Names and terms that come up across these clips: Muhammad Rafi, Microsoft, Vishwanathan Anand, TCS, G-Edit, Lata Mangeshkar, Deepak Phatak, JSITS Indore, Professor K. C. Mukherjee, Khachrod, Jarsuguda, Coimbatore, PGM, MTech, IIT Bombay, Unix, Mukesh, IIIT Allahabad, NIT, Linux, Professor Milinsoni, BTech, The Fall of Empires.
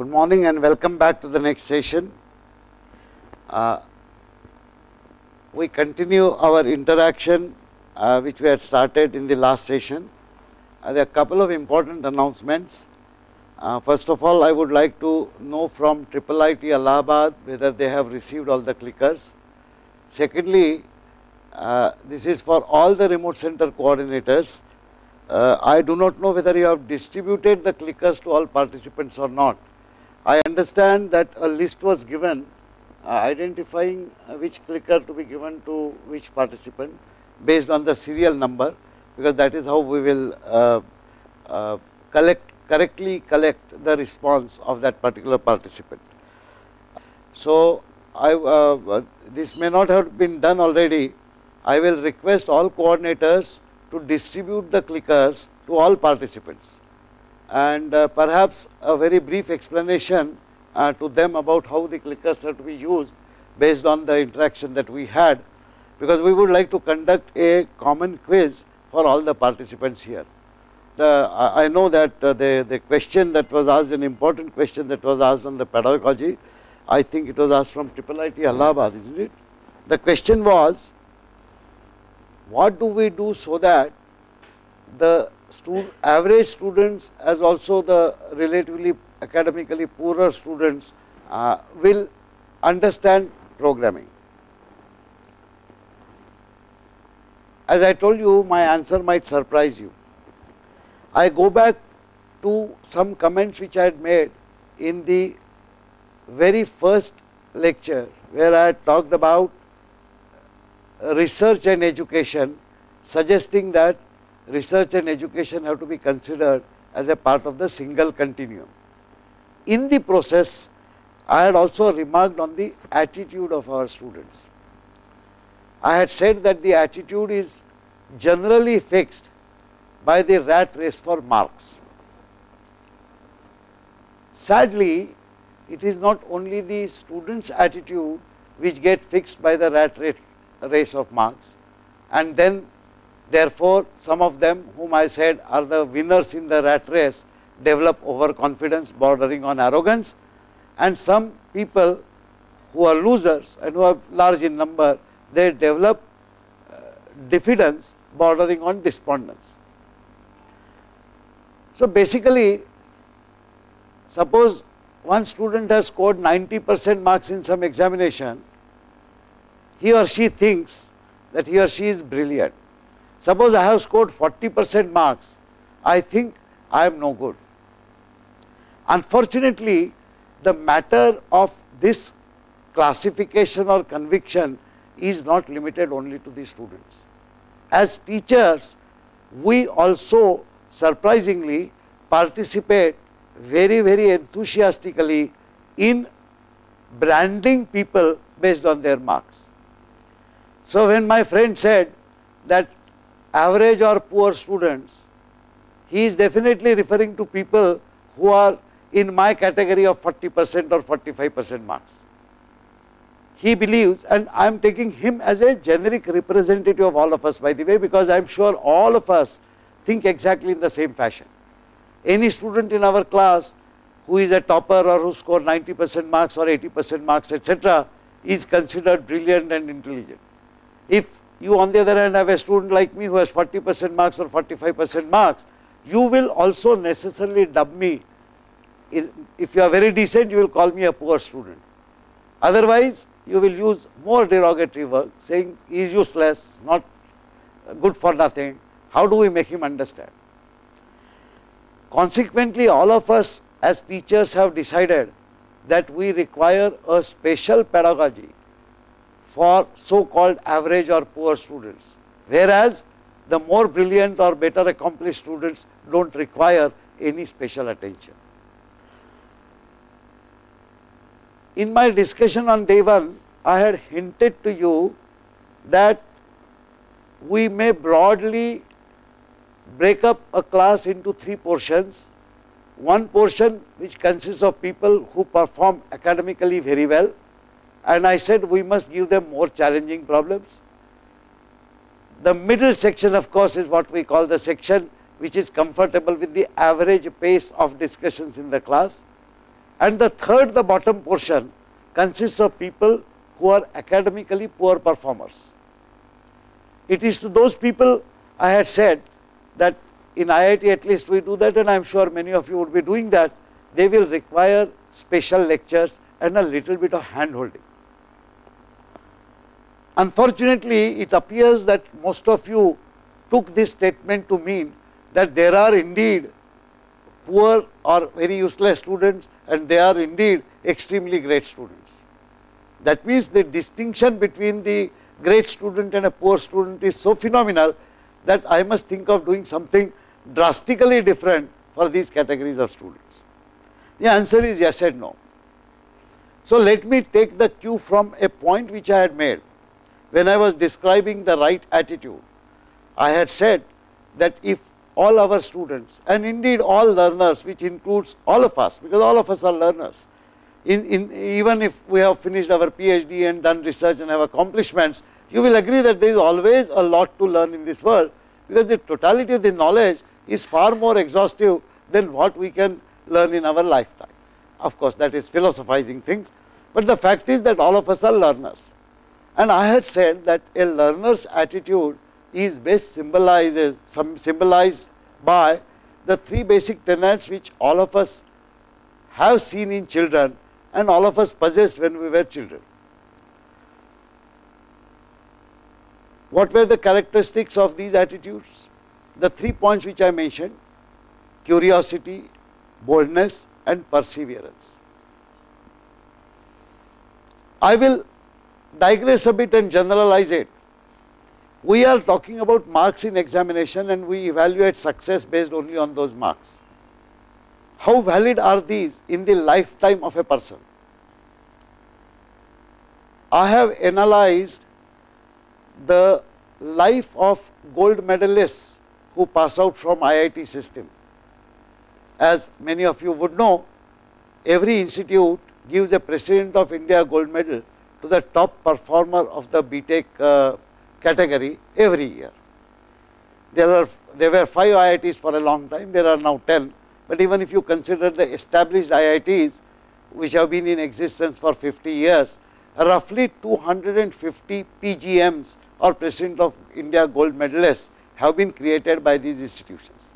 Good morning and welcome back to the next session. We continue our interaction which we had started in the last session. There are a couple of important announcements. First of all, I would like to know from IIIT Allahabad whether they have received all the clickers. Secondly, this is for all the remote center coordinators. I do not know whether you have distributed the clickers to all participants or not. I understand that a list was given identifying which clicker to be given to which participant based on the serial number, because that is how we will correctly collect the response of that particular participant. So, this may not have been done already. I will request all coordinators to distribute the clickers to all participants and perhaps a very brief explanation to them about how the clickers are to be used based on the interaction that we had, because we would like to conduct a common quiz for all the participants here. I know that the question that was asked, an important question that was asked on the pedagogy, I think it was asked from IIIT Allahabad, isn't it? The question was, what do we do so that the average students as also the relatively academically poorer students will understand programming. As I told you, my answer might surprise you. I go back to some comments which I had made in the very first lecture, where I had talked about research and education, suggesting that research and education have to be considered as a part of the single continuum. In the process, I had also remarked on the attitude of our students. I had said that the attitude is generally fixed by the rat race for marks. Sadly, it is not only the students' attitude which get fixed by the rat race of marks, and then therefore some of them whom I said are the winners in the rat race develop overconfidence bordering on arrogance, and some people who are losers and who are large in number, they develop diffidence bordering on despondence. So basically, suppose one student has scored 90% marks in some examination, he or she thinks that he or she is brilliant. Suppose I have scored 40% marks, I think I am no good. Unfortunately, the matter of this classification or conviction is not limited only to the students. As teachers, we also surprisingly participate very, very enthusiastically in branding people based on their marks. So, when my friend said that average or poor students, he is definitely referring to people who are in my category of 40% or 45% marks. He believes, and I am taking him as a generic representative of all of us, by the way, because I am sure all of us think exactly in the same fashion. Any student in our class who is a topper or who scored 90% marks or 80% marks, etc., is considered brilliant and intelligent. If you on the other hand have a student like me who has 40% marks or 45% marks, you will also necessarily dub me, if you are very decent you will call me a poor student. Otherwise you will use more derogatory work saying he is useless, not good for nothing, how do we make him understand. Consequently, all of us as teachers have decided that we require a special pedagogy for so-called average or poor students, whereas the more brilliant or better accomplished students do not require any special attention. In my discussion on day 1, I had hinted to you that we may broadly break up a class into 3 portions. One portion which consists of people who perform academically very well, and I said we must give them more challenging problems. The middle section of course is what we call the section which is comfortable with the average pace of discussions in the class, And the third, the bottom portion, consists of people who are academically poor performers. It is to those people, I had said that in IIT at least we do that, and I am sure many of you would be doing that. They will require special lectures and a little bit of hand holding. Unfortunately, it appears that most of you took this statement to mean that there are indeed poor or very useless students and they are indeed extremely great students. That means the distinction between the great student and a poor student is so phenomenal that I must think of doing something drastically different for these categories of students. The answer is yes and no. So let me take the cue from a point which I had made when I was describing the right attitude. I had said that if all our students and indeed all learners, which includes all of us, because all of us are learners, even if we have finished our PhD and done research and have accomplishments, you will agree that there is always a lot to learn in this world, because the totality of the knowledge is far more exhaustive than what we can learn in our lifetime. Of course, that is philosophizing things, but the fact is that all of us are learners. And I had said that a learner's attitude is best symbolized by the three basic tenets which all of us have seen in children and all of us possessed when we were children. What were the characteristics of these attitudes? The 3 points which I mentioned: curiosity, boldness and perseverance. I will digress a bit and generalize it. We are talking about marks in examination and we evaluate success based only on those marks. How valid are these in the lifetime of a person? I have analyzed the life of gold medalists who pass out from IIT system. As many of you would know, every institute gives a President of India gold medal to the top performer of the BTech category every year. There were 5 IITs for a long time, there are now 10, but even if you consider the established IITs which have been in existence for 50 years, roughly 250 PGMs or President of India gold medalists have been created by these institutions.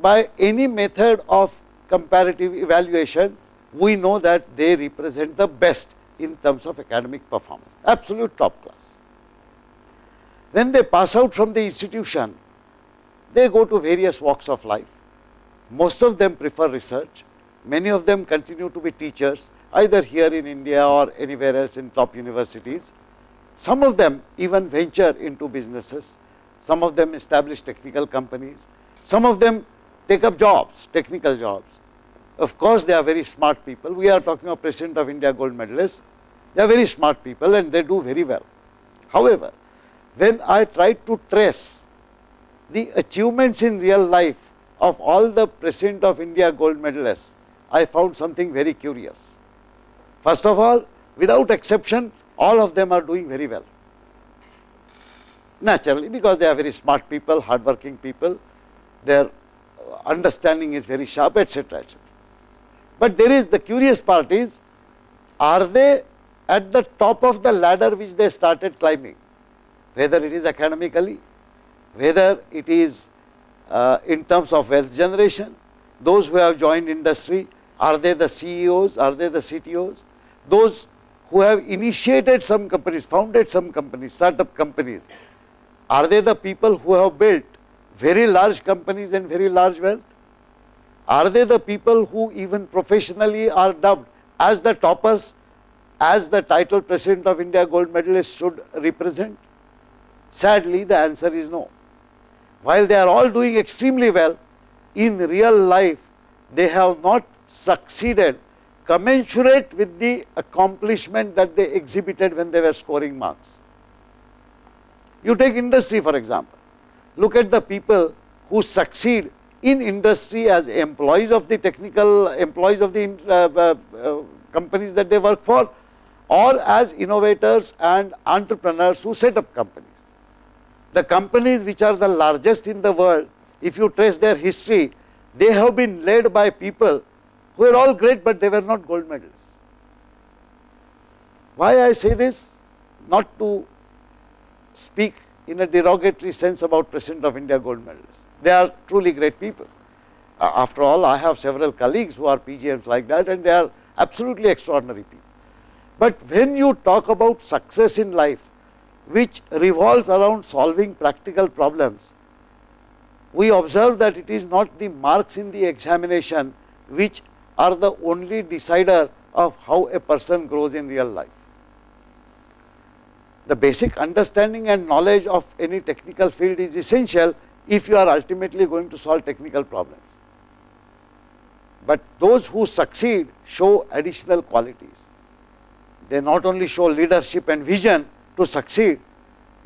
By any method of comparative evaluation, we know that they represent the best in terms of academic performance, absolute top class. When they pass out from the institution, they go to various walks of life. Most of them prefer research, many of them continue to be teachers, either here in India or anywhere else in top universities. Some of them even venture into businesses, some of them establish technical companies, some of them take up jobs, technical jobs. Of course, they are very smart people. We are talking of President of India gold medalists. They are very smart people and they do very well. However, when I tried to trace the achievements in real life of all the President of India gold medalists, I found something very curious. First of all, without exception, all of them are doing very well. Naturally, because they are very smart people, hardworking people, their understanding is very sharp, etc., etc. But there is the curious part is, are they at the top of the ladder which they started climbing, whether it is academically, whether it is in terms of wealth generation? Those who have joined industry, are they the CEOs, are they the CTOs? Those who have initiated some companies, founded some companies, startup companies, are they the people who have built very large companies and very large wealth? Are they the people who even professionally are dubbed as the toppers, as the title President of India gold medalist should represent? Sadly, the answer is no. While they are all doing extremely well, in real life they have not succeeded commensurate with the accomplishment that they exhibited when they were scoring marks. You take industry for example. Look at the people who succeed in industry as employees of the technical, employees of the companies that they work for, or as innovators and entrepreneurs who set up companies. The companies which are the largest in the world, if you trace their history, They have been led by people who are all great, but they were not gold medalists. Why I say this? Not to speak in a derogatory sense about President of India gold medalists. They are truly great people. After all, I have several colleagues who are PGMs like that, and they are absolutely extraordinary people. But when you talk about success in life, which revolves around solving practical problems, we observe that it is not the marks in the examination which are the only decider of how a person grows in real life. The basic understanding and knowledge of any technical field is essential if you are ultimately going to solve technical problems. But those who succeed show additional qualities. They not only show leadership and vision to succeed,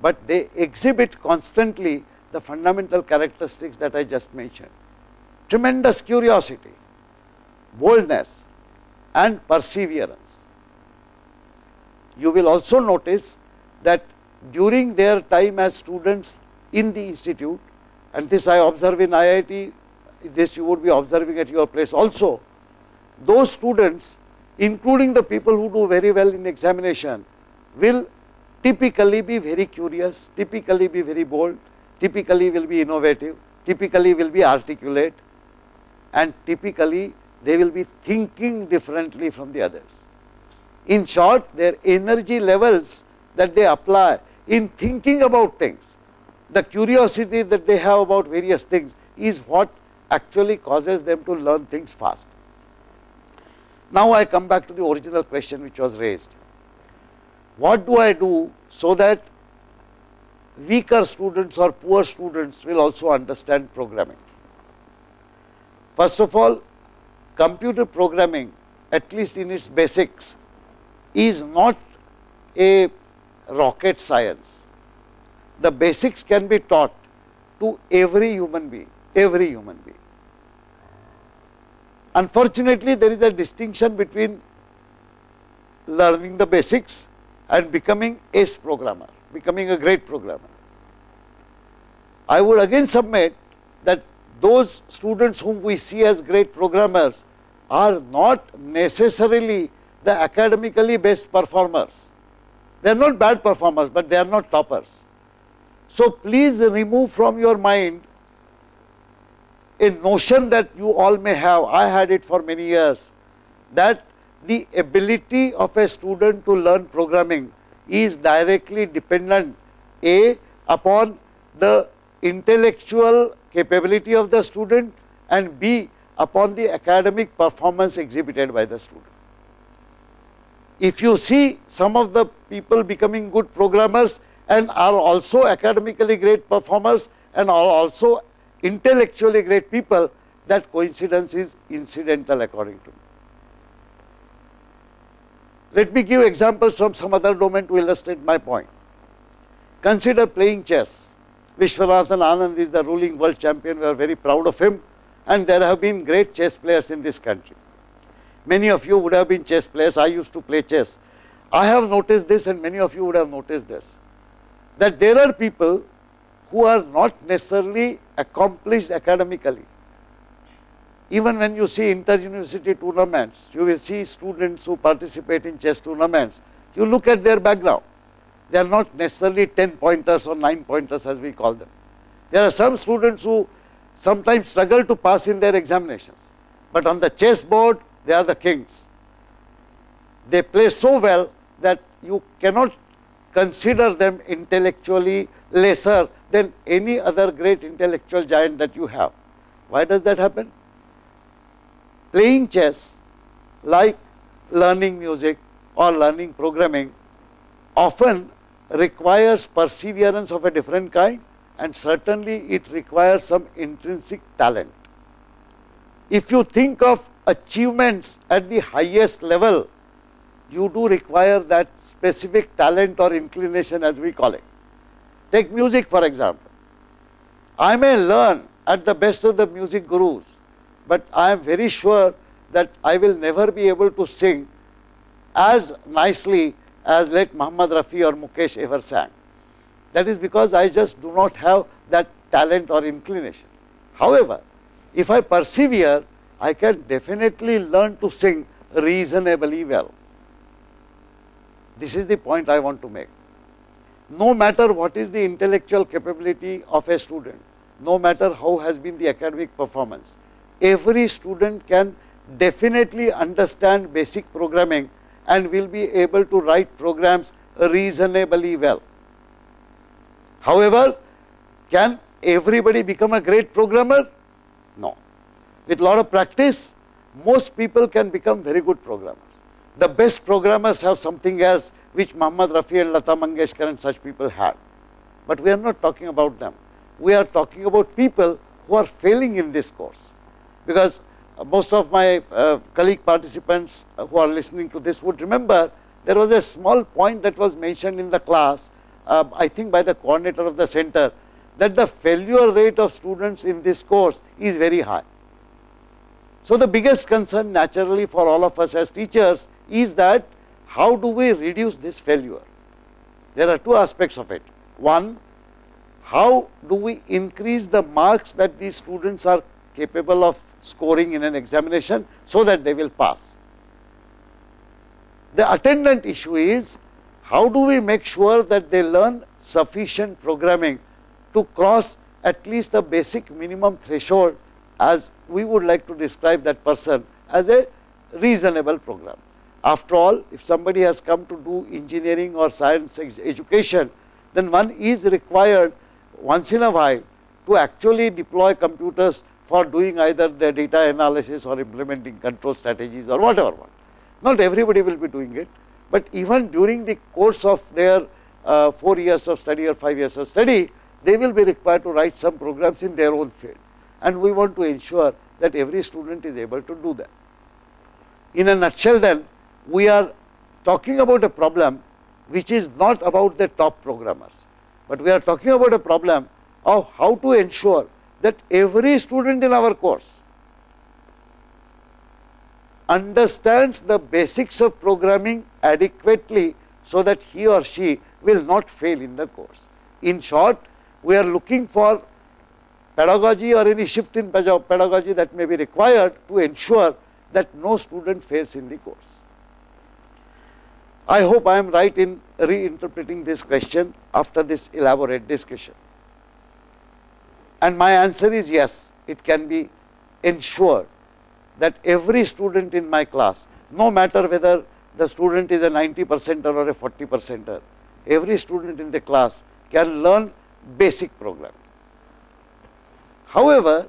but they exhibit constantly the fundamental characteristics that I just mentioned. Tremendous curiosity, boldness and perseverance. You will also notice that during their time as students in the institute, and this I observe in IIT, this you would be observing at your place also, those students, including the people who do very well in examination, will typically be very curious, typically be very bold, typically will be innovative, typically will be articulate, and typically they will be thinking differently from the others. In short, their energy levels that they apply in thinking about things, the curiosity that they have about various things is what actually causes them to learn things fast. Now I come back to the original question which was raised. What do I do so that weaker students or poor students will also understand programming? First of all, computer programming, at least in its basics, is not a rocket science. The basics can be taught to every human being, Unfortunately, there is a distinction between learning the basics and becoming ace programmer, becoming a great programmer. I would again submit that those students whom we see as great programmers are not necessarily the academically best performers. They are not bad performers, but they are not toppers. So please remove from your mind a notion that you all may have, I had it for many years, that the ability of a student to learn programming is directly dependent A, upon the intellectual capability of the student, and B, upon the academic performance exhibited by the student. If you see some of the people becoming good programmers and are also academically great performers and are also intellectually great people, that coincidence is incidental according to me. Let me give examples from some other domain to illustrate my point. Consider playing chess. Vishwanathan Anand is the ruling world champion. We are very proud of him, and there have been great chess players in this country. Many of you would have been chess players. I used to play chess. I have noticed this, and many of you would have noticed this, that there are people who are not necessarily accomplished academically. Even when you see inter-university tournaments, you will see students who participate in chess tournaments. You look at their background. They are not necessarily 10-pointers or 9-pointers as we call them. There are some students who sometimes struggle to pass in their examinations, but on the chessboard, they are the kings. They play so well that you cannot consider them intellectually lesser than any other great intellectual giant that you have. Why does that happen? Playing chess, like learning music or learning programming, often requires perseverance of a different kind, and certainly it requires some intrinsic talent. If you think of achievements at the highest level, you do require that specific talent or inclination as we call it. Take music for example. I may learn at the best of the music gurus, but I am very sure that I will never be able to sing as nicely as late Muhammad Rafi or Mukesh ever sang. That is because I just do not have that talent or inclination. However, If I persevere, I can definitely learn to sing reasonably well. This is the point I want to make. No matter what is the intellectual capability of a student, no matter how has been the academic performance, every student can definitely understand basic programming and will be able to write programs reasonably well. However, can everybody become a great programmer? No. With a lot of practice, most people can become very good programmers. The best programmers have something else which Muhammad Rafi and Lata Mangeshkar and such people had. But we are not talking about them. We are talking about people who are failing in this course. Because most of my colleague participants who are listening to this would remember there was a small point that was mentioned in the class, I think by the coordinator of the center, that the failure rate of students in this course is very high. So the biggest concern naturally for all of us as teachers is that how do we reduce this failure? There are two aspects of it. One, how do we increase the marks that these students are capable of scoring in an examination so that they will pass? The attendant issue is, how do we make sure that they learn sufficient programming to cross at least a basic minimum threshold, as we would like to describe that person as a reasonable programmer. After all, if somebody has come to do engineering or science education, then one is required once in a while to actually deploy computers for doing either the data analysis or implementing control strategies or whatever one. Not everybody will be doing it, but even during the course of their 4 years of study or 5 years of study, they will be required to write some programs in their own field. And we want to ensure that every student is able to do that. In a nutshell then, we are talking about a problem which is not about the top programmers, but we are talking about a problem of how to ensure that every student in our course understands the basics of programming adequately so that he or she will not fail in the course. In short, we are looking for pedagogy or any shift in pedagogy that may be required to ensure that no student fails in the course. I hope I am right in reinterpreting this question after this elaborate discussion. And my answer is yes, it can be ensured that every student in my class, no matter whether the student is a 90%er or a 40%er, every student in the class can learn basic programming. However,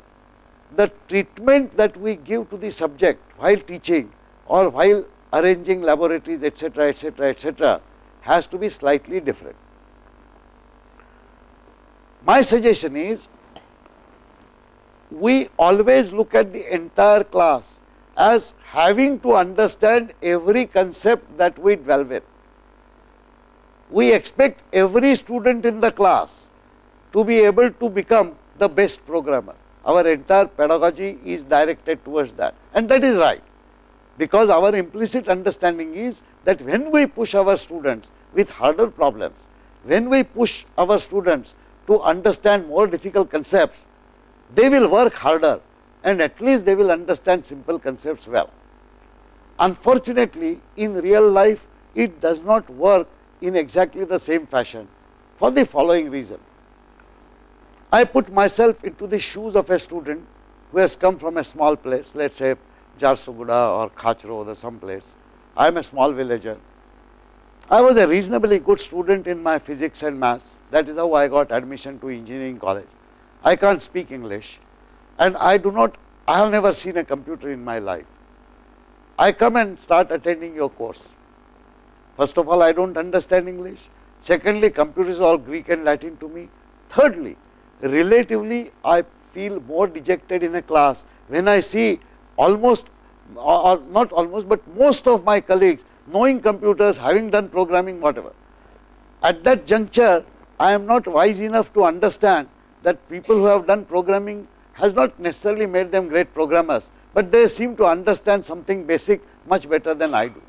the treatment that we give to the subject while teaching or while arranging laboratories, etc., etc., etc., has to be slightly different. My suggestion is, we always look at the entire class as having to understand every concept that we delve in. We expect every student in the class to be able to become the best programmer. Our entire pedagogy is directed towards that, and that is right, because our implicit understanding is that when we push our students with harder problems, when we push our students to understand more difficult concepts, they will work harder and at least they will understand simple concepts well. Unfortunately, in real life, it does not work in exactly the same fashion for the following reason. I put myself into the shoes of a student who has come from a small place, let us say Jarsuguda or Khachrod or some place. I am a small villager. I was a reasonably good student in my physics and maths. That is how I got admission to engineering college. I can't speak English and I have never seen a computer in my life. I come and start attending your course. First of all, I don't understand English. Secondly, computer is all Greek and Latin to me. Thirdly, relatively I feel more dejected in a class when I see almost, or not almost, but most of my colleagues knowing computers, having done programming, whatever. At that juncture, I am not wise enough to understand that people who have done programming has not necessarily made them great programmers, but they seem to understand something basic much better than I do.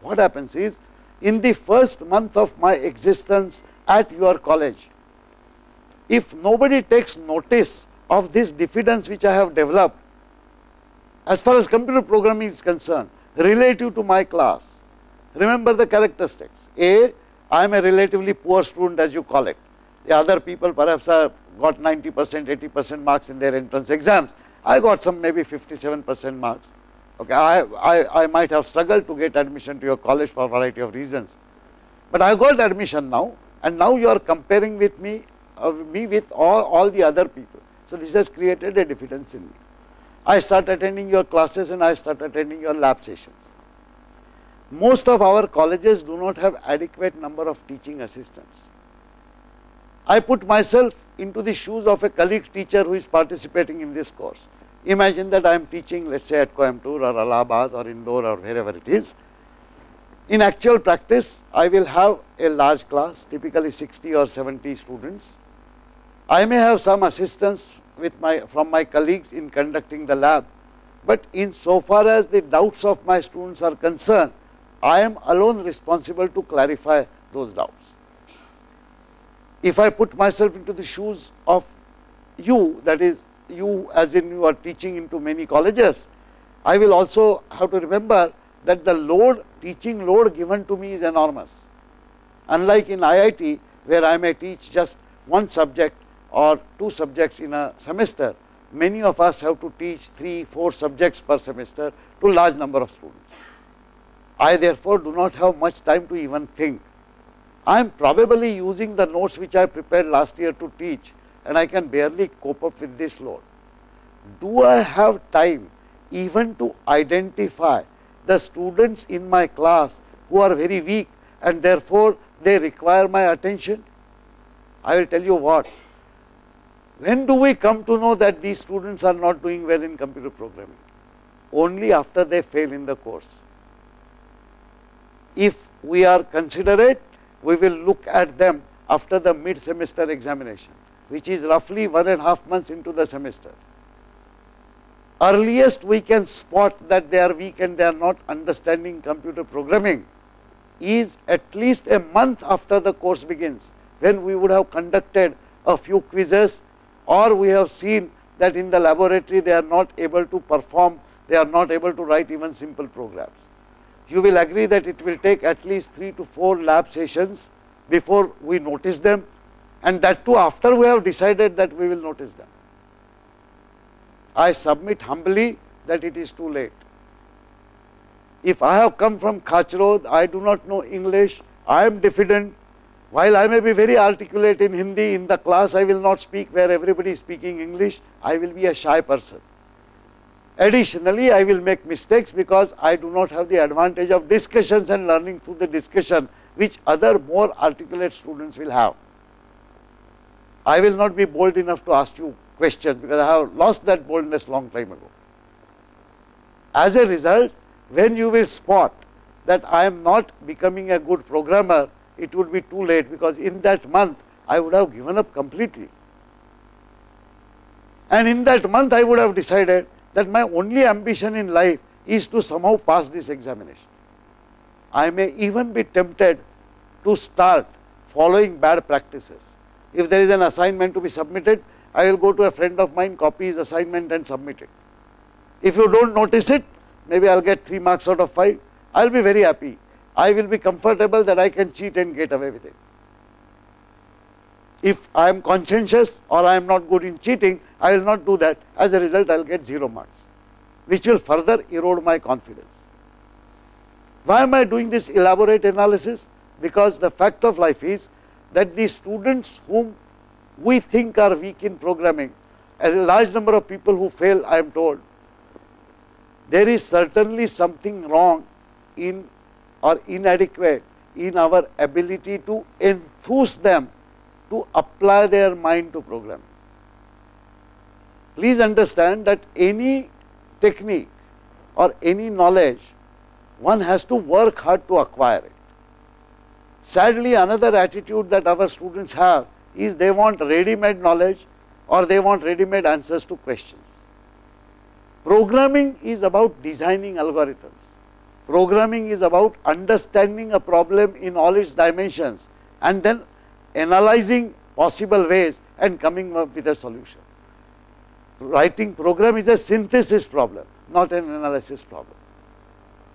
What happens is, in the first month of my existence at your college, if nobody takes notice of this diffidence which I have developed as far as computer programming is concerned relative to my class. Remember the characteristics. A, I am a relatively poor student, as you call it. The other people perhaps have got 90%, 80% marks in their entrance exams. I got some maybe 57% marks. Okay, I might have struggled to get admission to your college for a variety of reasons, but I got admission now, and now you are comparing with me with all the other people. So this has created a diffidence in me. I start attending your classes and I start attending your lab sessions. Most of our colleges do not have adequate number of teaching assistants. I put myself into the shoes of a colleague teacher who is participating in this course. Imagine that I am teaching, let us say, at Coimbatore or Allahabad or Indore or wherever it is. In actual practice, I will have a large class, typically 60 or 70 students. I may have some assistance from my colleagues in conducting the lab, but in so far as the doubts of my students are concerned, I am alone responsible to clarify those doubts. If I put myself into the shoes of you, that is, you as in you are teaching into many colleges, I will also have to remember that the load, teaching load given to me is enormous. Unlike in IIT, where I may teach just one subject or two subjects in a semester, many of us have to teach 3-4 subjects per semester to large number of students. I therefore do not have much time to even think. I am probably using the notes which I prepared last year to teach, and I can barely cope up with this load. Do I have time even to identify the students in my class who are very weak and therefore they require my attention? I will tell you what, when do we come to know that these students are not doing well in computer programming? Only after they fail in the course. If we are considerate, we will look at them after the mid-semester examination, which is roughly 1.5 months into the semester. Earliest we can spot that they are weak and they are not understanding computer programming is at least a month after the course begins, when we would have conducted a few quizzes, or we have seen that in the laboratory they are not able to perform, they are not able to write even simple programs. You will agree that it will take at least 3 to 4 lab sessions before we notice them, and that too after we have decided that we will notice them. I submit humbly that it is too late. If I have come from Kachrod, I do not know English, I am diffident, while I may be very articulate in Hindi, in the class I will not speak where everybody is speaking English, I will be a shy person. Additionally, I will make mistakes because I do not have the advantage of discussions and learning through the discussion which other more articulate students will have. I will not be bold enough to ask you questions because I have lost that boldness long time ago. As a result, when you will spot that I am not becoming a good programmer, it would be too late, because in that month I would have given up completely. And in that month I would have decided that my only ambition in life is to somehow pass this examination. I may even be tempted to start following bad practices. If there is an assignment to be submitted, I will go to a friend of mine, copy his assignment and submit it. If you don't notice it, maybe I will get 3 marks out of 5. I will be very happy. I will be comfortable that I can cheat and get away with it. If I am conscientious or I am not good in cheating, I will not do that. As a result, I will get 0 marks, which will further erode my confidence. Why am I doing this elaborate analysis? Because the fact of life is that the students whom we think are weak in programming, as a large number of people who fail, I am told, there is certainly something wrong in or inadequate in our ability to enthuse them to apply their mind to programming. Please understand that any technique or any knowledge, one has to work hard to acquire it. Sadly, another attitude that our students have is they want ready-made knowledge or they want ready-made answers to questions. Programming is about designing algorithms. Programming is about understanding a problem in all its dimensions and then analyzing possible ways and coming up with a solution. writing program is a synthesis problem, not an analysis problem.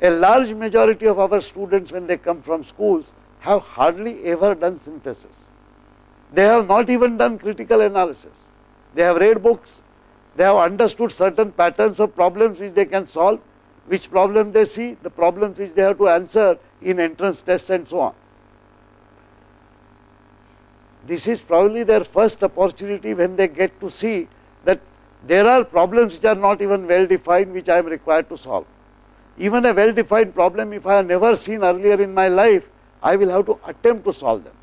A large majority of our students, when they come from schools, have hardly ever done synthesis. They have not even done critical analysis. They have read books, they have understood certain patterns of problems which they can solve, which problem they see, the problems which they have to answer in entrance tests and so on. This is probably their first opportunity when they get to see that there are problems which are not even well defined, which I am required to solve. Even a well defined problem, if I have never seen earlier in my life, I will have to attempt to solve them.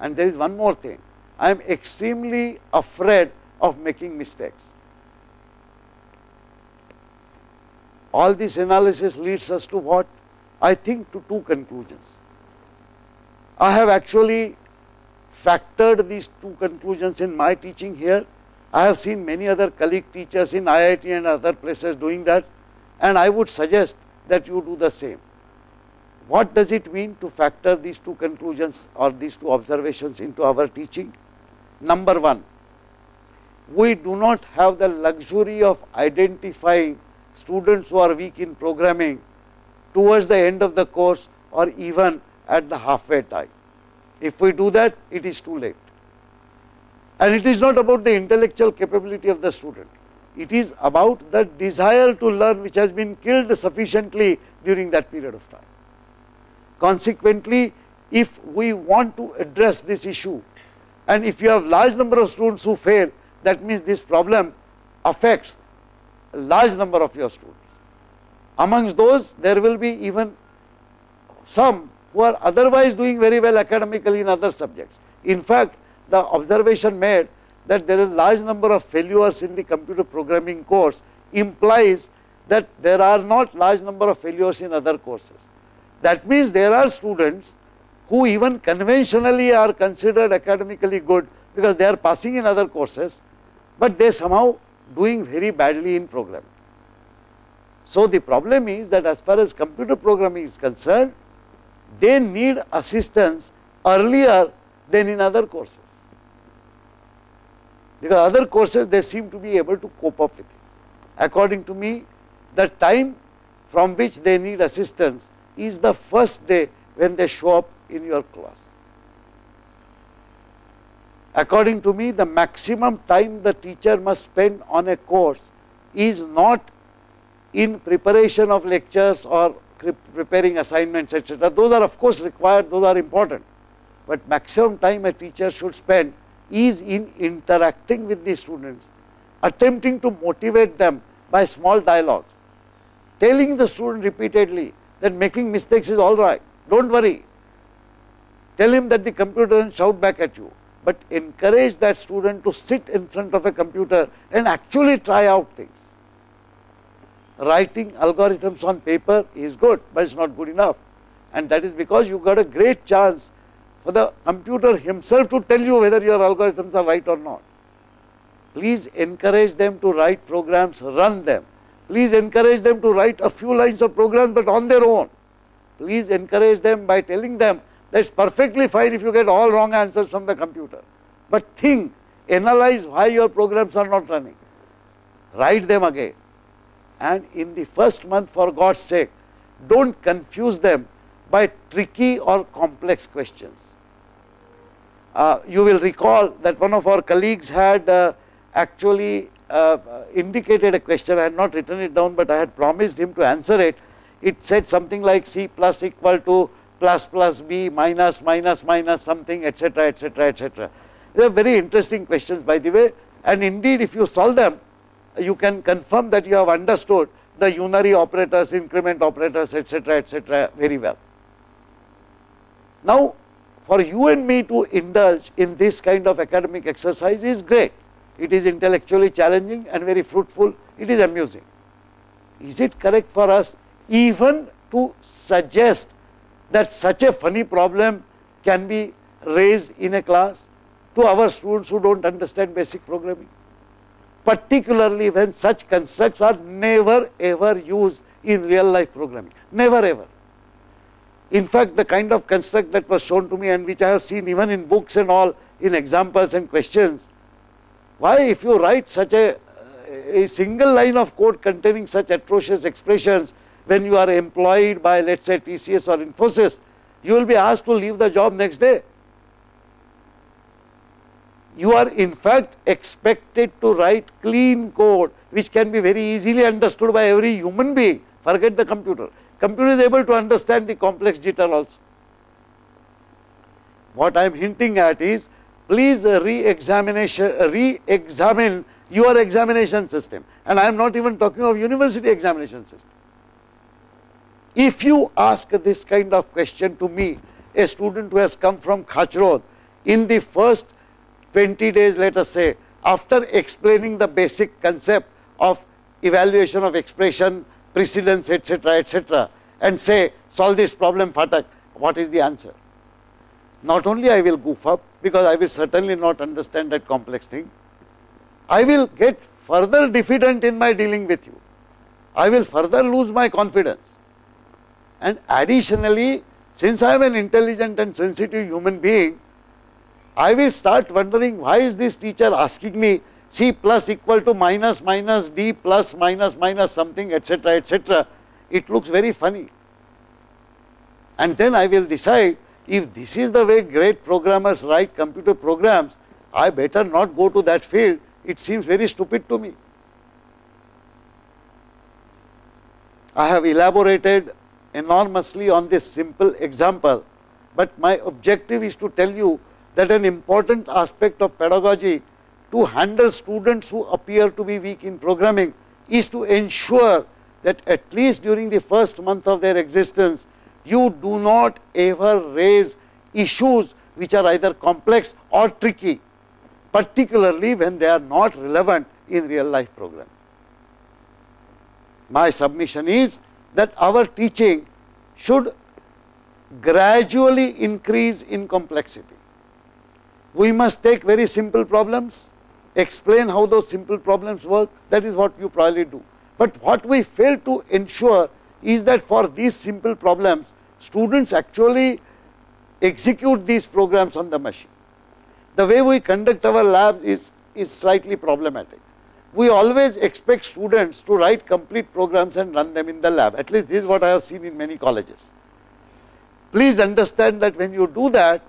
And there is one more thing, I am extremely afraid of making mistakes. All this analysis leads us to what? I think to two conclusions. I have actually factored these two conclusions in my teaching here. I have seen many other colleague teachers in IIT and other places doing that, and I would suggest that you do the same. What does it mean to factor these two conclusions or these two observations into our teaching? Number one, we do not have the luxury of identifying students who are weak in programming towards the end of the course or even at the halfway time. If we do that, it is too late. And it is not about the intellectual capability of the student. It is about the desire to learn which has been killed sufficiently during that period of time. Consequently, if we want to address this issue, and if you have large number of students who fail, that means this problem affects a large number of your students. Amongst those, there will be even some who are otherwise doing very well academically in other subjects. In fact, the observation made that there is a large number of failures in the computer programming course implies that there are not large number of failures in other courses. That means there are students who even conventionally are considered academically good because they are passing in other courses, but they somehow doing very badly in programming. So the problem is that as far as computer programming is concerned, they need assistance earlier than in other courses, because other courses they seem to be able to cope up with it. According to me, the time from which they need assistance is the first day when they show up in your class. According to me, the maximum time the teacher must spend on a course is not in preparation of lectures or preparing assignments, etc. Those are of course required, those are important, but maximum time a teacher should spend is in interacting with the students, attempting to motivate them by small dialogues, telling the student repeatedly that making mistakes is all right, don't worry. Tell him that the computer doesn't shout back at you, but encourage that student to sit in front of a computer and actually try out things. Writing algorithms on paper is good, but it's not good enough, and that is because you got a great chance for the computer himself to tell you whether your algorithms are right or not. Please encourage them to write programs, run them. Please encourage them to write a few lines of programs, but on their own. Please encourage them by telling them that it's perfectly fine if you get all wrong answers from the computer, but think, analyze why your programs are not running, write them again. And in the first month, for God's sake, don't confuse them by tricky or complex questions. You will recall that one of our colleagues had indicated a question. I had not written it down, but I had promised him to answer it. It said something like C plus equal to plus plus B minus minus minus something, etc., etc., etc. They are very interesting questions, by the way, and indeed if you solve them, you can confirm that you have understood the unary operators, increment operators, etc., etc. very well. Now, for you and me to indulge in this kind of academic exercise is great. It is intellectually challenging and very fruitful. It is amusing. Is it correct for us even to suggest that such a funny problem can be raised in a class to our students who don't understand basic programming? Particularly when such constructs are never ever used in real life programming, never ever. In fact, the kind of construct that was shown to me and which I have seen even in books and all in examples and questions, why if you write such a a single line of code containing such atrocious expressions when you are employed by, let's say, TCS or Infosys, you will be asked to leave the job next day. You are in fact expected to write clean code which can be very easily understood by every human being. Forget the computer. Computer is able to understand the complex jitter also. What I am hinting at is, please re-examine your examination system, and I am not even talking of university examination system. If you ask this kind of question to me, a student who has come from Khachrod, in the first 20 days, let us say, after explaining the basic concept of evaluation of expression, precedence, etc., etc., and say, solve this problem, Fatak, what is the answer? Not only I will goof up, because I will certainly not understand that complex thing, I will get further diffident in my dealing with you. I will further lose my confidence. And additionally, since I am an intelligent and sensitive human being, I will start wondering, why is this teacher asking me C plus equal to minus minus D plus minus minus something, etc., etc. It looks very funny. And then I will decide, if this is the way great programmers write computer programs, I better not go to that field. It seems very stupid to me. I have elaborated enormously on this simple example, but my objective is to tell you that an important aspect of pedagogy to handle students who appear to be weak in programming is to ensure that at least during the first month of their existence, you do not ever raise issues which are either complex or tricky, particularly when they are not relevant in real life programming. My submission is that our teaching should gradually increase in complexity. We must take very simple problems, explain how those simple problems work, that is what you probably do. But what we fail to ensure is that for these simple problems, students actually execute these programs on the machine. The way we conduct our labs is slightly problematic. We always expect students to write complete programs and run them in the lab. At least this is what I have seen in many colleges. Please understand that when you do that,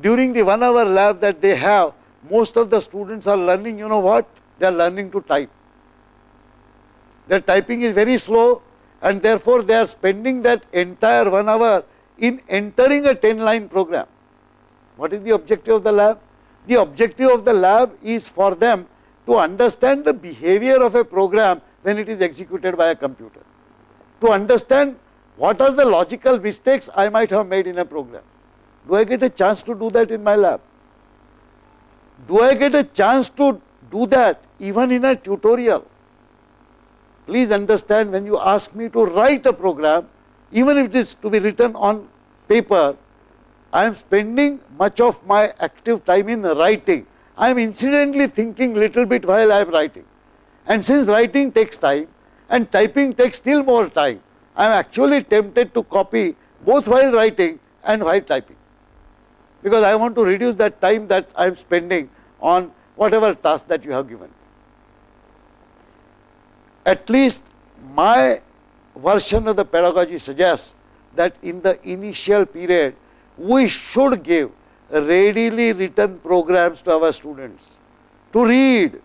during the 1 hour lab that they have, most of the students are learning, you know what? They are learning to type. Their typing is very slow, and therefore they are spending that entire 1 hour in entering a 10-line program. What is the objective of the lab? The objective of the lab is for them to understand the behavior of a program when it is executed by a computer, to understand what are the logical mistakes I might have made in a program. Do I get a chance to do that in my lab? Do I get a chance to do that even in a tutorial? Please understand, when you ask me to write a program, even if it is to be written on paper, I am spending much of my active time in writing. I am incidentally thinking little bit while I am writing. And since writing takes time and typing takes still more time, I am actually tempted to copy both while writing and while typing, because I want to reduce that time that I am spending on whatever task that you have given me. At least my version of the pedagogy suggests that in the initial period, we should give readily written programs to our students to read.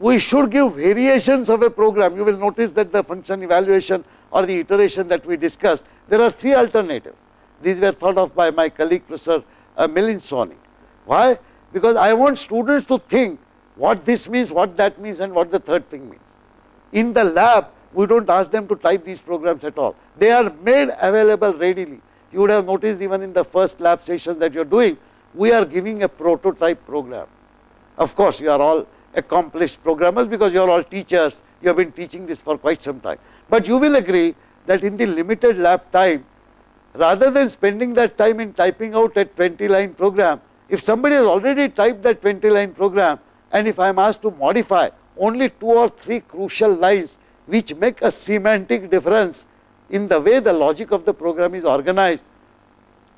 We should give variations of a program. You will notice that the function evaluation or the iteration that we discussed, there are three alternatives. These were thought of by my colleague, Professor Milinsoni. Why? Because I want students to think what this means, what that means, and what the third thing means. In the lab, we don't ask them to type these programs at all. They are made available readily. You would have noticed even in the first lab sessions that you are doing, we are giving a prototype program. Of course, you are all accomplished programmers because you are all teachers. You have been teaching this for quite some time. But you will agree that in the limited lab time, rather than spending that time in typing out a 20-line program, if somebody has already typed that 20-line program, and if I am asked to modify only 2 or 3 crucial lines which make a semantic difference in the way the logic of the program is organized,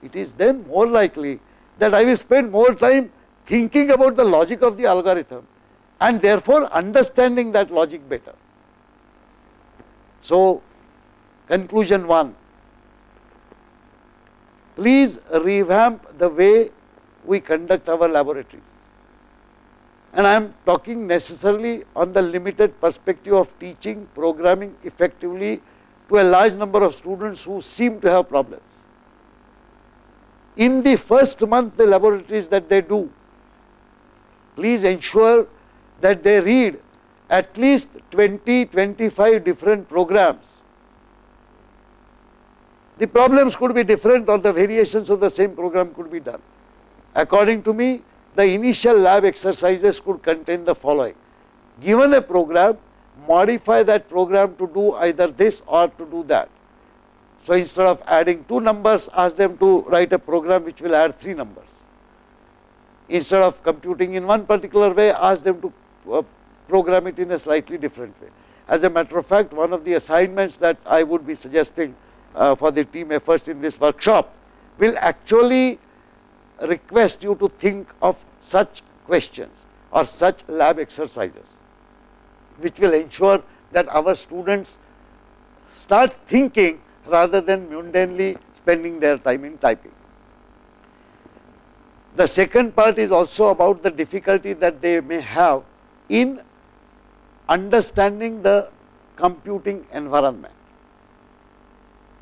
it is then more likely that I will spend more time thinking about the logic of the algorithm and therefore understanding that logic better. So, conclusion one, please revamp the way we conduct our laboratories. And I am talking necessarily on the limited perspective of teaching programming effectively to a large number of students who seem to have problems. In the first month, the laboratories that they do, please ensure that they read at least 20-25 different programs. The problems could be different or the variations of the same program could be done. According to me, the initial lab exercises could contain the following. Given a program, modify that program to do either this or to do that. So, instead of adding 2 numbers, ask them to write a program which will add 3 numbers. Instead of computing in one particular way, ask them to program it in a slightly different way. As a matter of fact, one of the assignments that I would be suggesting for the team efforts in this workshop will actually request you to think of such questions or such lab exercises, which will ensure that our students start thinking rather than mundanely spending their time in typing. The second part is also about the difficulty that they may have in understanding the computing environment.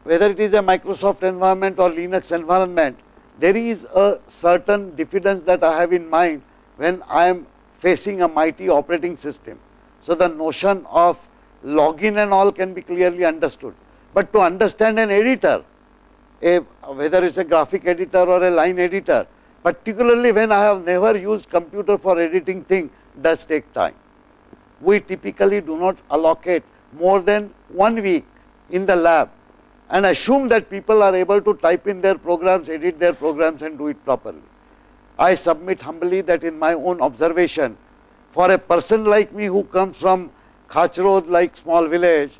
Whether it is a Microsoft environment or Linux environment, there is a certain diffidence that I have in mind when I am facing a mighty operating system. So, the notion of login and all can be clearly understood, but to understand an editor, whether it is a graphic editor or a line editor, particularly when I have never used computer for editing thing, does take time. We typically do not allocate more than 1 week in the lab and assume that people are able to type in their programs, edit their programs and do it properly. I submit humbly that in my own observation, for a person like me who comes from Khachrod like small village,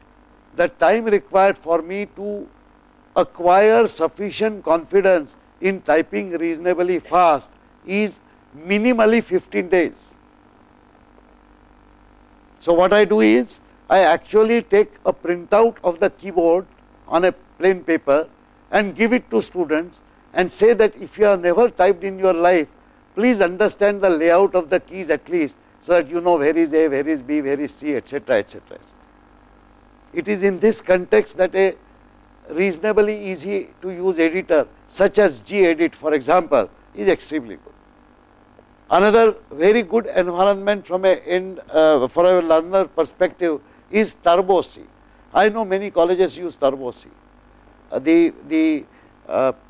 the time required for me to acquire sufficient confidence in typing reasonably fast is minimally 15 days. So, what I do is, I actually take a printout of the keyboard on a plain paper and give it to students and say that if you have never typed in your life, please understand the layout of the keys at least, so that you know where is A, where is B, where is C, etc., etc. It is in this context that a reasonably easy to use editor such as G-Edit, for example, is extremely good. Another very good environment from a for a learner perspective is Turbo C. I know many colleges use Turbo C. The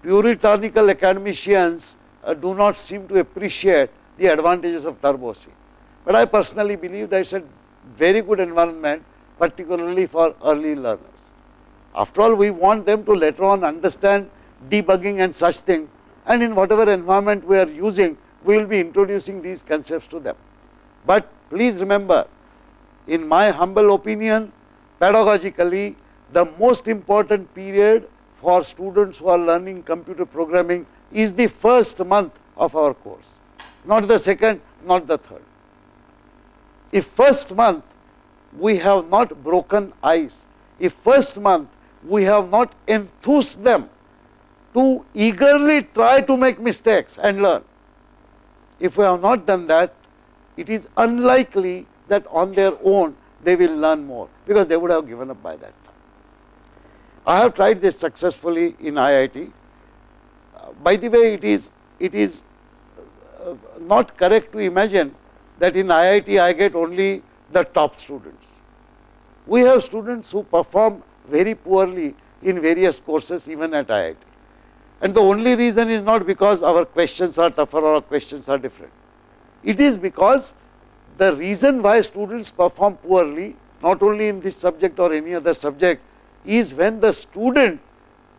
puritanical academicians do not seem to appreciate the advantages of Turbo C, but I personally believe that it is a very good environment, particularly for early learners. After all, we want them to later on understand debugging and such things, and in whatever environment we are using, we will be introducing these concepts to them. But please remember, in my humble opinion, pedagogically, the most important period for students who are learning computer programming is the first month of our course, not the second, not the third. If first month we have not broken ice, if first month we have not enthused them to eagerly try to make mistakes and learn, if we have not done that, it is unlikely that on their own they will learn more, because they would have given up by that time. I have tried this successfully in IIT. By the way, it is not correct to imagine that in IIT I get only the top students. We have students who perform very poorly in various courses even at IIT. And the only reason is not because our questions are tougher or our questions are different. It is because the reason why students perform poorly, not only in this subject or any other subject, is when the student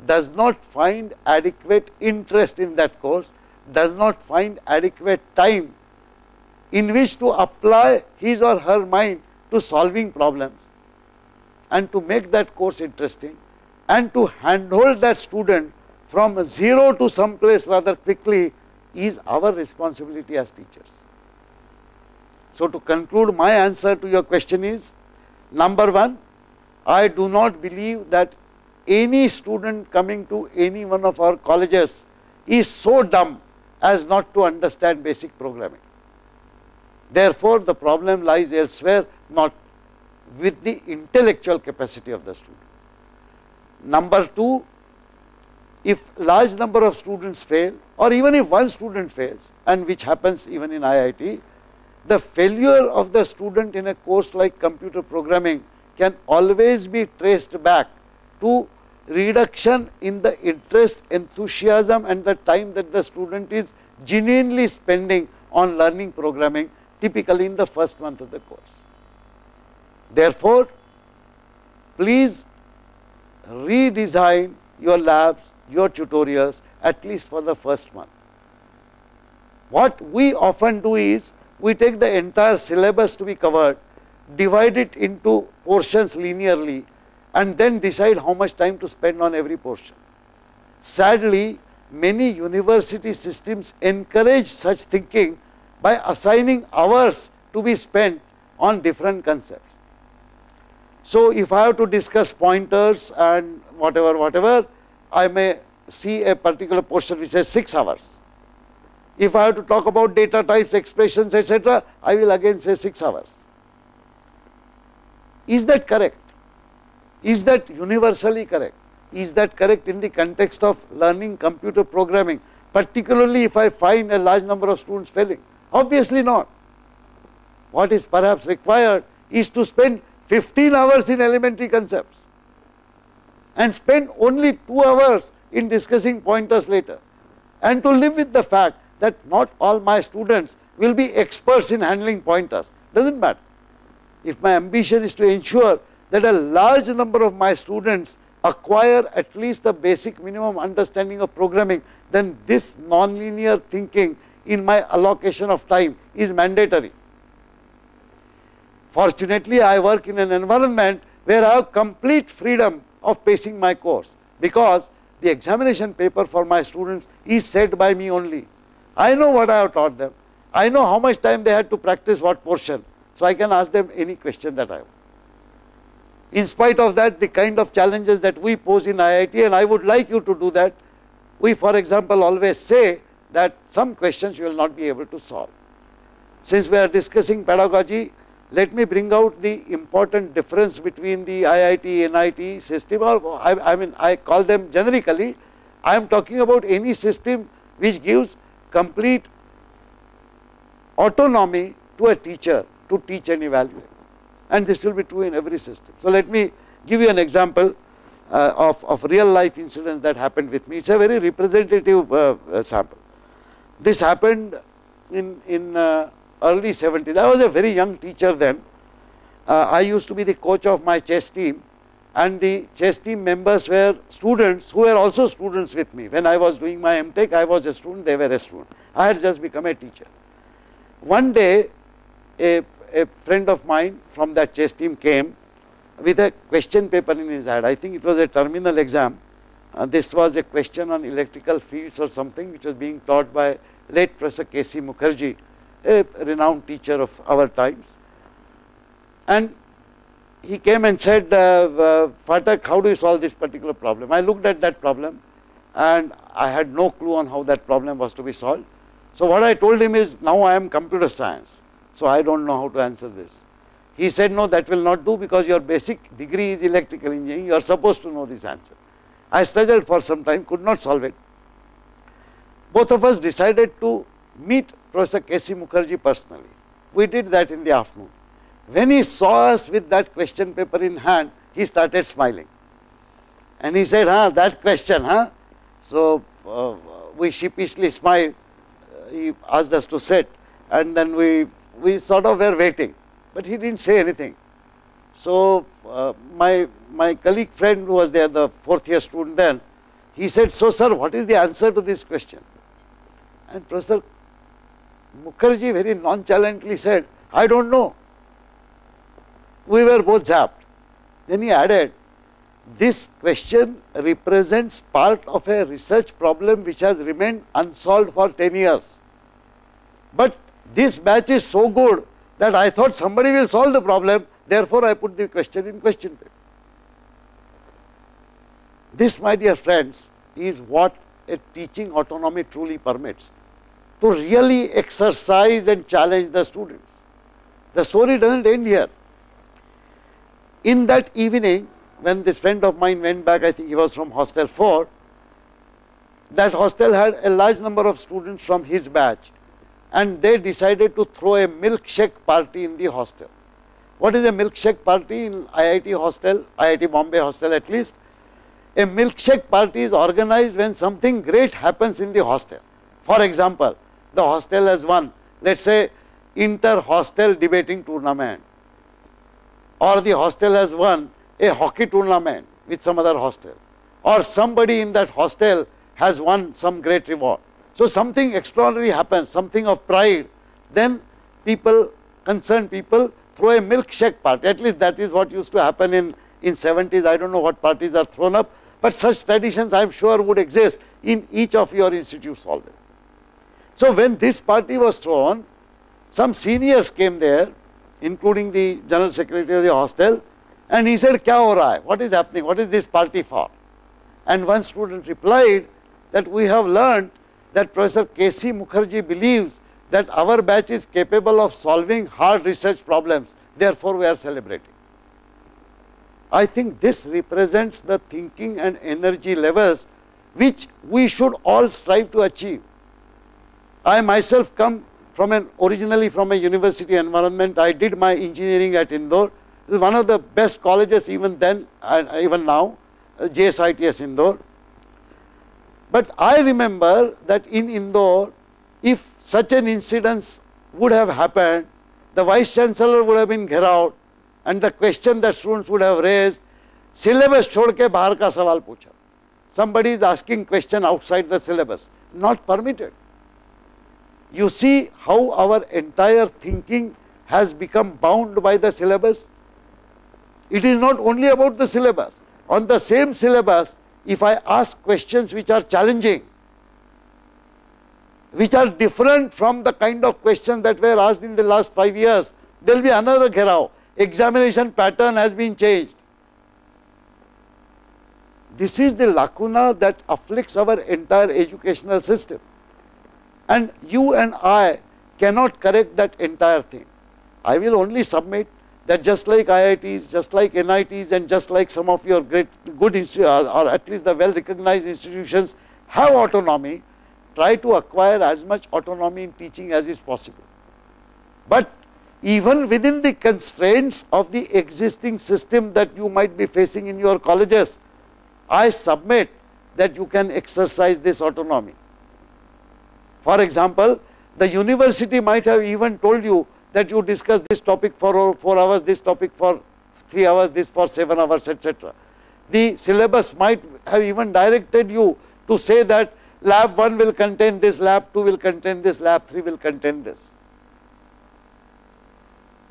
does not find adequate interest in that course, does not find adequate time in which to apply his or her mind to solving problems and to make that course interesting and to handhold that student from zero to some place rather quickly is our responsibility as teachers. So to conclude, my answer to your question is, number one, I do not believe that any student coming to any one of our colleges is so dumb as not to understand basic programming. Therefore, the problem lies elsewhere, not with the intellectual capacity of the student. Number two, if large number of students fail, or even if one student fails, and which happens even in IIT, the failure of the student in a course like computer programming can always be traced back to reduction in the interest, enthusiasm, and the time that the student is genuinely spending on learning programming, typically in the first month of the course. Therefore, please redesign your labs, your tutorials, at least for the first month. What we often do is, we take the entire syllabus to be covered, divide it into portions linearly, and then decide how much time to spend on every portion. Sadly, many university systems encourage such thinking by assigning hours to be spent on different concepts. So, if I have to discuss pointers and whatever, I may see a particular portion which says 6 hours. If I have to talk about data types, expressions, etc., I will again say 6 hours. Is that correct? Is that universally correct? Is that correct in the context of learning computer programming, particularly if I find a large number of students failing? Obviously not. What is perhaps required is to spend 15 hours in elementary concepts and spend only 2 hours in discussing pointers later, and to live with the fact that not all my students will be experts in handling pointers. Doesn't matter. If my ambition is to ensure that a large number of my students acquire at least the basic minimum understanding of programming, then this nonlinear thinking in my allocation of time is mandatory. Fortunately, I work in an environment where I have complete freedom of pacing my course, because the examination paper for my students is set by me only. I know what I have taught them. I know how much time they had to practice what portion, so I can ask them any question that I want. In spite of that, the kind of challenges that we pose in IIT, and I would like you to do that, we, for example, always say that some questions you will not be able to solve. Since we are discussing pedagogy, let me bring out the important difference between the IIT, NIT system, or I call them generically. I am talking about any system which gives complete autonomy to a teacher to teach and evaluate. And this will be true in every system. So let me give you an example of real life incidents that happened with me. It's a very representative sample. This happened in early 70s. I was a very young teacher then. I used to be the coach of my chess team, and the chess team members were students who were also students with me. When I was doing my MTech, I was a student, they were a student. I had just become a teacher. One day, a friend of mine from that chess team came with a question paper in his hand. I think it was a terminal exam. This was a question on electrical fields or something, which was being taught by late Professor K. C. Mukherjee, a renowned teacher of our times. And he came and said, Fatak, how do you solve this particular problem? I looked at that problem and I had no clue on how that problem was to be solved. So what I told him is, now I am computer science, so I don't know how to answer this. He said, no, that will not do, because your basic degree is electrical engineering. You are supposed to know this answer. I struggled for some time, could not solve it. Both of us decided to meet Professor K. C. Mukherjee personally. We did that in the afternoon. When he saw us with that question paper in hand, he started smiling. And he said, huh, that question, huh? So we sheepishly smiled. He asked us to sit, and then we sort of were waiting, but he didn't say anything. So my colleague friend who was there, the fourth year student then, he said, so sir, what is the answer to this question? And Professor Mukherjee very nonchalantly said, I don't know. We were both zapped. Then he added, this question represents part of a research problem which has remained unsolved for 10 years. But this batch is so good that I thought somebody will solve the problem, therefore I put the question in question paper. This, my dear friends, is what a teaching autonomy truly permits, to really exercise and challenge the students. The story doesn't end here. In that evening, when this friend of mine went back, I think he was from hostel 4, that hostel had a large number of students from his batch, and they decided to throw a milkshake party in the hostel. What is a milkshake party in IIT hostel, IIT Bombay hostel at least? A milkshake party is organized when something great happens in the hostel. For example, the hostel has won, let's say, inter-hostel debating tournament, or the hostel has won a hockey tournament with some other hostel, or somebody in that hostel has won some great reward. So something extraordinary happens, something of pride, then people, concerned people, throw a milkshake party. At least that is what used to happen in 70s. I don't know what parties are thrown up, but such traditions I am sure would exist in each of your institutes always. So when this party was thrown, some seniors came there, including the general secretary of the hostel, and he said, "Kya ho raha hai? What is happening? What is this party for?" And one student replied that we have learned that Professor K. C. Mukherjee believes that our batch is capable of solving hard research problems, therefore we are celebrating. I think this represents the thinking and energy levels which we should all strive to achieve. I myself come from originally from a university environment. I did my engineering at Indore. It was one of the best colleges even then and even now, JSITS Indore. But I remember that in Indore, if such an incidence would have happened, the Vice Chancellor would have been gherao, and the question that students would have raised, syllabus chhod ke bahar ka sawal pucha. Somebody is asking question outside the syllabus, not permitted. You see how our entire thinking has become bound by the syllabus. It is not only about the syllabus. On the same syllabus, if I ask questions which are challenging, which are different from the kind of questions that were asked in the last 5 years, there will be another gherao. Examination pattern has been changed. This is the lacuna that afflicts our entire educational system. And you and I cannot correct that entire thing. I will only submit that just like IITs, just like NITs, and just like some of your great good institutions, or at least the well-recognized institutions have autonomy, try to acquire as much autonomy in teaching as is possible. But even within the constraints of the existing system that you might be facing in your colleges, I submit that you can exercise this autonomy. For example, the university might have even told you that you discuss this topic for 4 hours, this topic for 3 hours, this for 7 hours, etc. The syllabus might have even directed you to say that lab 1 will contain this, lab 2 will contain this, lab 3 will contain this.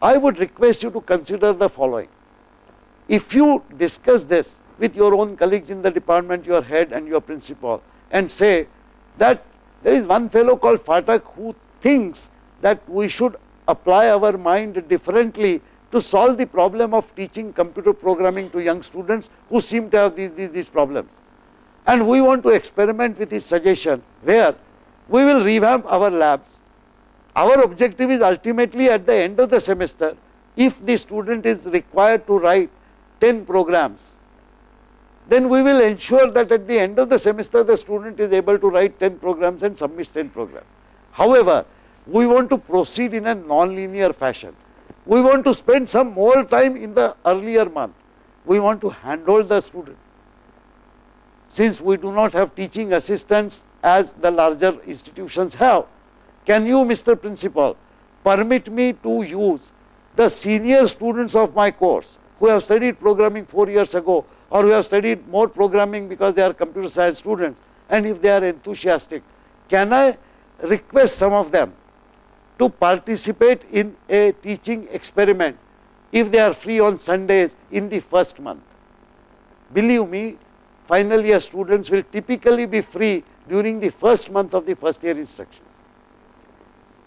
I would request you to consider the following. If you discuss this with your own colleagues in the department, your head and your principal, and say that there is one fellow called Fatak who thinks that we should apply our mind differently to solve the problem of teaching computer programming to young students who seem to have these problems. And we want to experiment with his suggestion where we will revamp our labs. Our objective is ultimately at the end of the semester, if the student is required to write 10 programs, then we will ensure that at the end of the semester the student is able to write 10 programs and submit 10 programs. However, we want to proceed in a non-linear fashion. We want to spend some more time in the earlier month. We want to handhold the student. Since we do not have teaching assistants as the larger institutions have, can you, Mr. Principal, permit me to use the senior students of my course who have studied programming 4 years ago or who have studied more programming because they are computer science students, and if they are enthusiastic, can I request some of them to participate in a teaching experiment if they are free on Sundays in the first month? Believe me, final year students will typically be free during the first month of the first year instructions.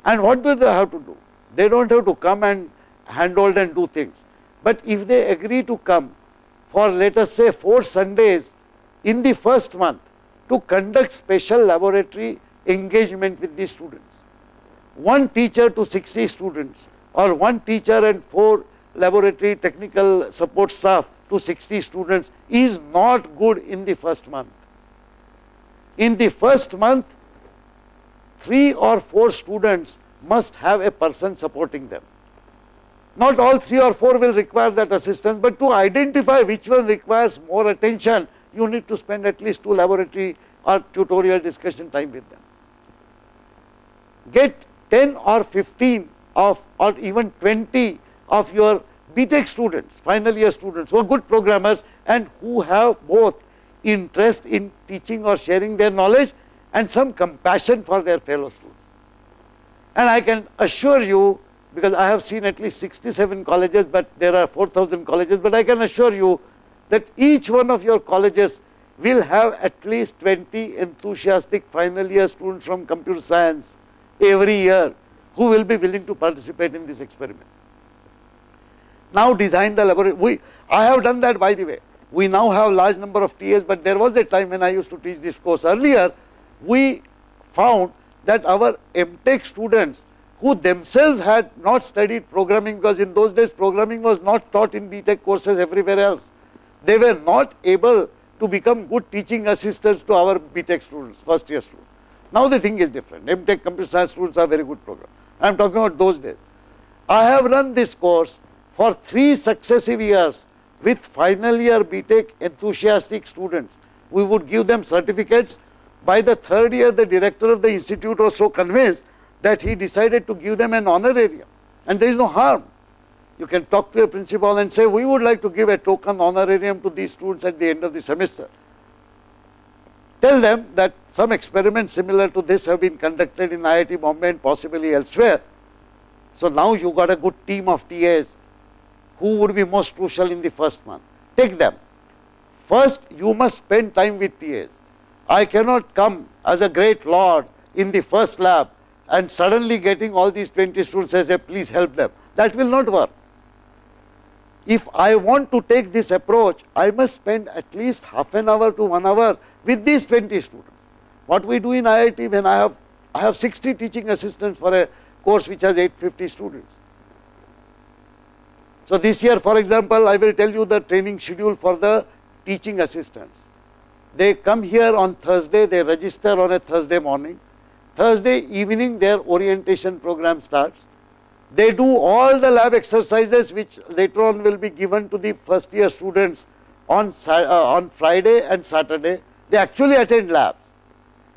And what do they have to do? They don't have to come and handhold and do things. But if they agree to come for, let us say, 4 Sundays in the first month to conduct special laboratory engagement with the students, 1 teacher to 60 students or 1 teacher and 4 laboratory technical support staff to 60 students is not good in the first month. In the first month, 3 or 4 students must have a person supporting them. Not all 3 or 4 will require that assistance, but to identify which one requires more attention, you need to spend at least 2 laboratory or tutorial discussion time with them. Get 10 or 15 of, or even 20 of your BTech students, final year students who are good programmers and who have both interest in teaching or sharing their knowledge and some compassion for their fellow students. And I can assure you, because I have seen at least 67 colleges, but there are 4,000 colleges, but I can assure you that each one of your colleges will have at least 20 enthusiastic final year students from computer science every year who will be willing to participate in this experiment. Now design the laboratory. I have done that, by the way. We now have large number of TAs, but there was a time when I used to teach this course earlier. We found that our MTech students who themselves had not studied programming, because in those days programming was not taught in BTech courses everywhere else. They were not able to become good teaching assistants to our BTech students, first year students. Now the thing is different. MTech computer science students are very good programmers. I am talking about those days. I have run this course for 3 successive years with final year BTech enthusiastic students. We would give them certificates. By the 3rd year, the director of the institute was so convinced that he decided to give them an honorarium, and there is no harm. You can talk to a principal and say, we would like to give a token honorarium to these students at the end of the semester. Tell them that some experiments similar to this have been conducted in IIT Bombay and possibly elsewhere. So now you got a good team of TAs who would be most crucial in the first month. Take them. First, you must spend time with TAs. I cannot come as a great lord in the first lab and suddenly getting all these 20 students as a please help them. That will not work. If I want to take this approach, I must spend at least ½ hour to 1 hour with these 20 students. What we do in IIT, when I have 60 teaching assistants for a course which has 850 students. So this year, for example, I will tell you the training schedule for the teaching assistants. They come here on Thursday, they register on a Thursday morning. Thursday evening, their orientation program starts. They do all the lab exercises which later on will be given to the first year students on Friday and Saturday. They actually attend labs.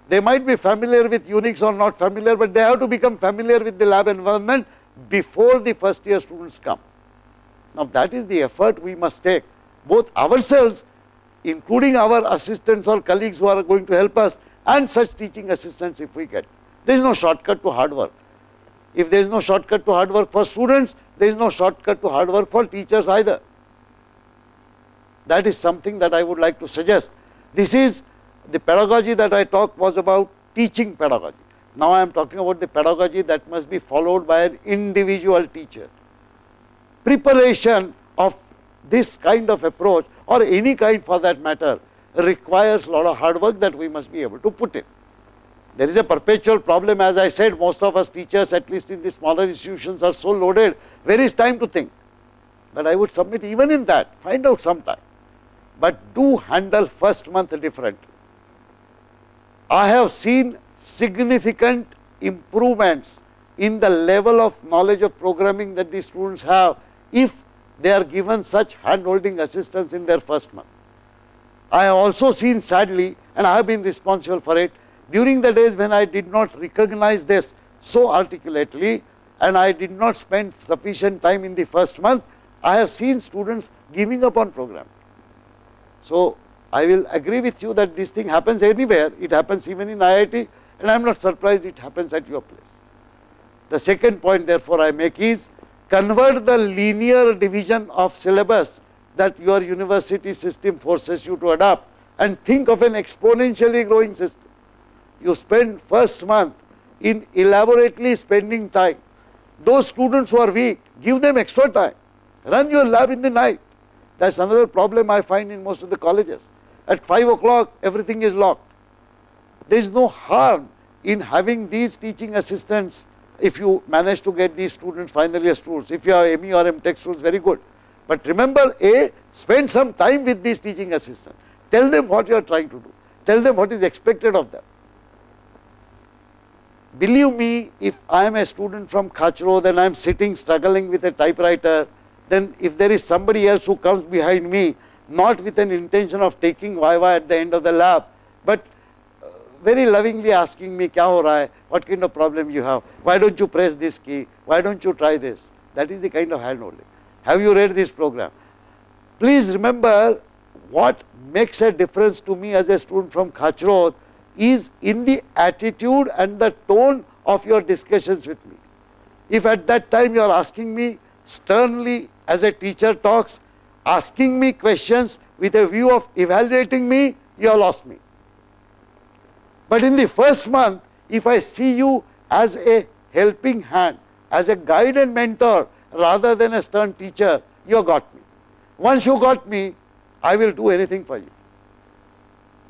They might be familiar with Unix or not familiar, but they have to become familiar with the lab environment before the first year students come. Now that is the effort we must take, both ourselves, including our assistants or colleagues who are going to help us, and such teaching assistants if we get. There is no shortcut to hard work. If there is no shortcut to hard work for students, there is no shortcut to hard work for teachers either. That is something that I would like to suggest. This is the pedagogy that I talked was about teaching pedagogy. Now I am talking about the pedagogy that must be followed by an individual teacher. Preparation of this kind of approach, or any kind for that matter, requires a lot of hard work that we must be able to put in. There is a perpetual problem, as I said, most of us teachers, at least in the smaller institutions, are so loaded, where is time to think? But I would submit even in that, find out sometime. But do handle first month differently. I have seen significant improvements in the level of knowledge of programming that these students have if they are given such hand-holding assistance in their first month. I have also seen, sadly, and I have been responsible for it, during the days when I did not recognize this so articulately and I did not spend sufficient time in the first month, I have seen students giving up on program. So I will agree with you that this thing happens anywhere. It happens even in IIT, and I am not surprised it happens at your place. The second point, therefore, I make is convert the linear division of syllabus that your university system forces you to adopt and think of an exponentially growing system. You spend first month in elaborately spending time Those students who are weak, give them extra time. Run your lab in the night. That's another problem I find in most of the colleges. At 5 o'clock, everything is locked. There is no harm in having these teaching assistants if you manage to get these students finally as students. If you are ME or MTech students, very good. But remember, A, spend some time with these teaching assistants. Tell them what you are trying to do. Tell them what is expected of them. Believe me, if I am a student from Khachro, then I am sitting struggling with a typewriter, then if there is somebody else who comes behind me, not with an intention of taking Viva at the end of the lab, but very lovingly asking me, kya ho raha hai? What kind of problem you have? Why don't you press this key? Why don't you try this? That is the kind of handholding. Have you read this program? Please remember, what makes a difference to me as a student from Khachrod is in the attitude and the tone of your discussions with me. If at that time you are asking me sternly as a teacher talks, asking me questions with a view of evaluating me, you have lost me. But in the first month, if I see you as a helping hand, as a guide and mentor rather than a stern teacher, you have got me. Once you got me, I will do anything for you.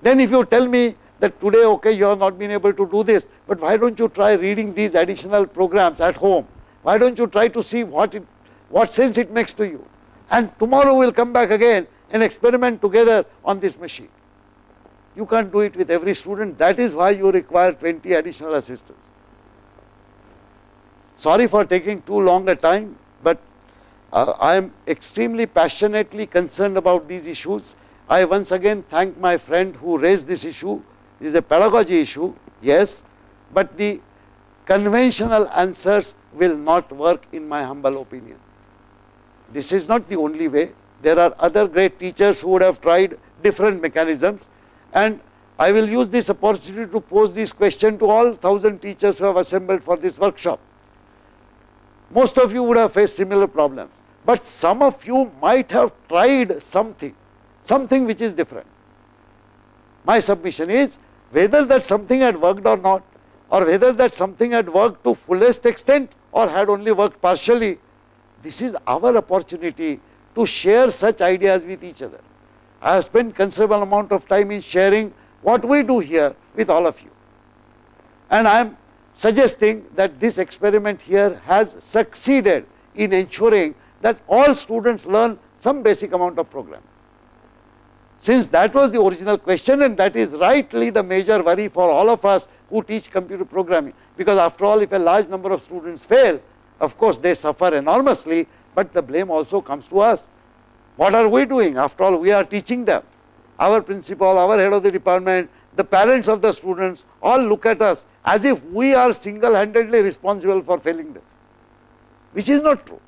Then if you tell me that today, okay, you have not been able to do this, but why don't you try reading these additional programs at home? Why don't you try to see what sense it makes to you? And tomorrow we'll come back again and experiment together on this machine. You can't do it with every student. That is why you require 20 additional assistants. Sorry for taking too long a time, but I am extremely passionately concerned about these issues. I once again thank my friend who raised this issue. This is a pedagogy issue, yes, but the conventional answers will not work in my humble opinion. This is not the only way. There are other great teachers who would have tried different mechanisms, and I will use this opportunity to pose this question to all 1,000 teachers who have assembled for this workshop. Most of you would have faced similar problems, but some of you might have tried something which is different. My submission is, whether that something had worked or not, or whether that something had worked to fullest extent or had only worked partially, this is our opportunity to share such ideas with each other. I have spent considerable amount of time in sharing what we do here with all of you. And I am suggesting that this experiment here has succeeded in ensuring that all students learn some basic amount of programming. Since that was the original question, and that is rightly the major worry for all of us who teach computer programming, because after all, if a large number of students fail, of course they suffer enormously, but the blame also comes to us. What are we doing? After all, we are teaching them. Our principal, our head of the department, the parents of the students all look at us as if we are single-handedly responsible for failing them, which is not true.